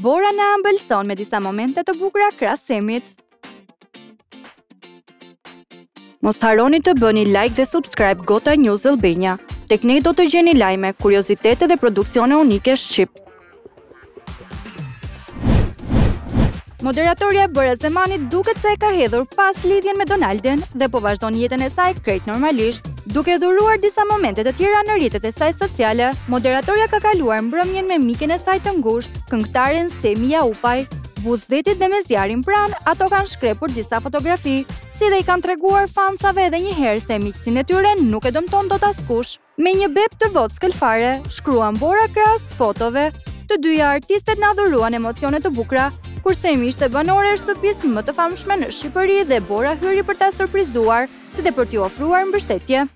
Bora na ëmbëlson me disa momente të bukura krahas Semit. Mos harroni të bëni like dhe subscribe Gota News Albania. Tek ne do të gjeni lajme, kuriozitete dhe produksione unike shqip. Moderatorja Bora Zemani duket se e ka hedhur pas lidhjen me Donaldin dhe po vazhdon jetën e saj krejt normalisht, duke dhuruar disa momente të tjera në rrjetet e saj sociale. Moderatorja ka kaluar mbrëmjen me miken e saj të ngushtë, këngëtaren Semi Jaupaj. Buzëdetit dhe me zjarin pran, ato kanë shkrepur disa fotografi, si dhe i kanë treguar fansave edhe një herë se miqësinë e tyre nuk e dëmton dot askush. Me një bep të votë skelfare, shkruan Bora krahas fotove. Të dyja artistet na dhuruan emocione të bukura, kurse Semi ishte banore e shtëpisë më të famshme në Shqipëri dhe Bora hyri për ta surprizuar, si dhe për t'i ofruar mbështetje.